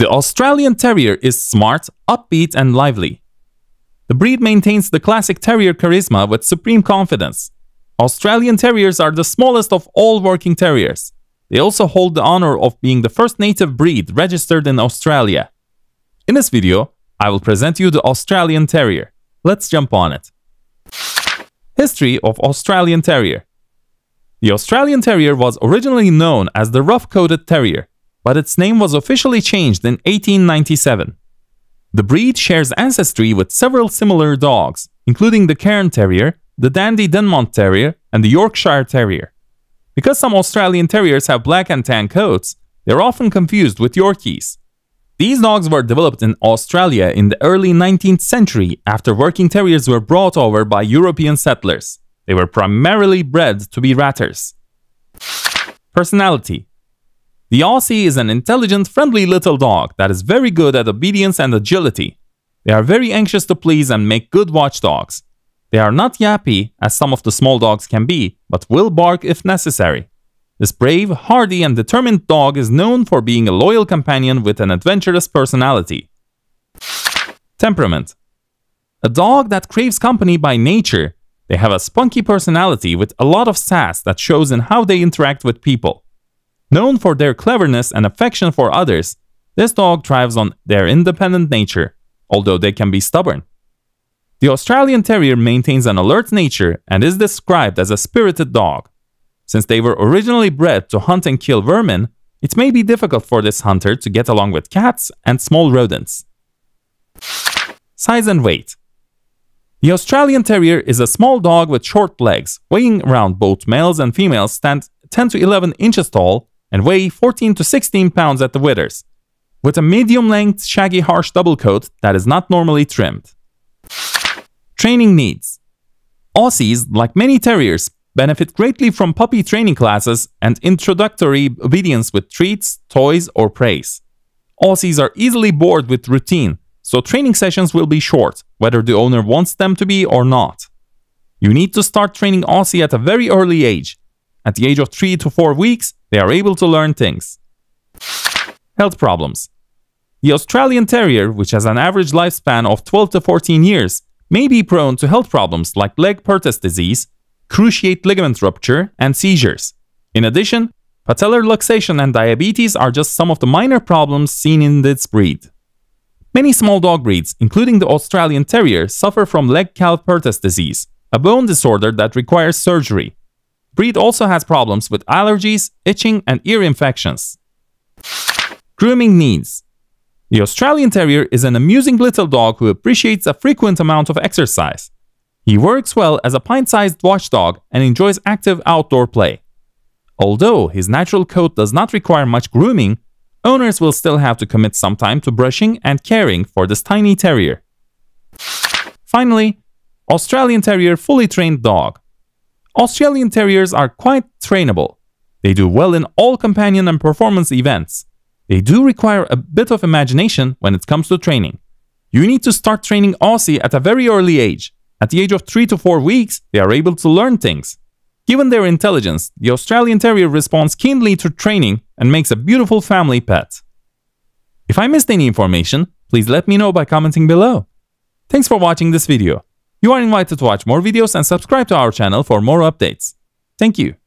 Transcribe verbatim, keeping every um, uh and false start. The Australian Terrier is smart, upbeat and lively. The breed maintains the classic terrier charisma with supreme confidence. Australian Terriers are the smallest of all working terriers. They also hold the honor of being the first native breed registered in Australia. In this video, I will present you the Australian Terrier. Let's jump on it. History of Australian Terrier. The Australian Terrier was originally known as the Rough-Coated Terrier, but its name was officially changed in eighteen ninety-seven. The breed shares ancestry with several similar dogs, including the Cairn Terrier, the Dandie Dinmont Terrier, and the Yorkshire Terrier. Because some Australian Terriers have black and tan coats, they are often confused with Yorkies. These dogs were developed in Australia in the early nineteenth century after working terriers were brought over by European settlers. They were primarily bred to be ratters. Personality. The Aussie is an intelligent, friendly little dog that is very good at obedience and agility. They are very anxious to please and make good watchdogs. They are not yappy, as some of the small dogs can be, but will bark if necessary. This brave, hardy, and determined dog is known for being a loyal companion with an adventurous personality. Temperament. A dog that craves company by nature, they have a spunky personality with a lot of sass that shows in how they interact with people. Known for their cleverness and affection for others, this dog thrives on their independent nature, although they can be stubborn. The Australian Terrier maintains an alert nature and is described as a spirited dog. Since they were originally bred to hunt and kill vermin, it may be difficult for this hunter to get along with cats and small rodents. Size and weight. The Australian Terrier is a small dog with short legs, weighing around both males and females stand ten to eleven inches tall and weigh fourteen to sixteen pounds at the withers, with a medium-length, shaggy, harsh double coat that is not normally trimmed. Training needs. Aussies, like many terriers, benefit greatly from puppy training classes and introductory obedience with treats, toys, or praise. Aussies are easily bored with routine, so training sessions will be short, whether the owner wants them to be or not. You need to start training Aussie at a very early age. At the age of three to four weeks, they are able to learn things. Health problems. The Australian Terrier, which has an average lifespan of twelve to fourteen years, may be prone to health problems like Legg Perthes disease, cruciate ligament rupture, and seizures. In addition, patellar luxation and diabetes are just some of the minor problems seen in this breed. Many small dog breeds, including the Australian Terrier, suffer from Legg Perthes disease, a bone disorder that requires surgery. The breed also has problems with allergies, itching, and ear infections. Grooming needs. The Australian Terrier is an amusing little dog who appreciates a frequent amount of exercise. He works well as a pint-sized watchdog and enjoys active outdoor play. Although his natural coat does not require much grooming, owners will still have to commit some time to brushing and caring for this tiny terrier. Finally, Australian Terrier fully trained dog. Australian Terriers are quite trainable. They do well in all companion and performance events. They do require a bit of imagination when it comes to training. You need to start training Aussie at a very early age. At the age of three to four weeks, they are able to learn things. Given their intelligence, the Australian Terrier responds keenly to training and makes a beautiful family pet. If I missed any information, please let me know by commenting below. Thanks for watching this video. You are invited to watch more videos and subscribe to our channel for more updates. Thank you.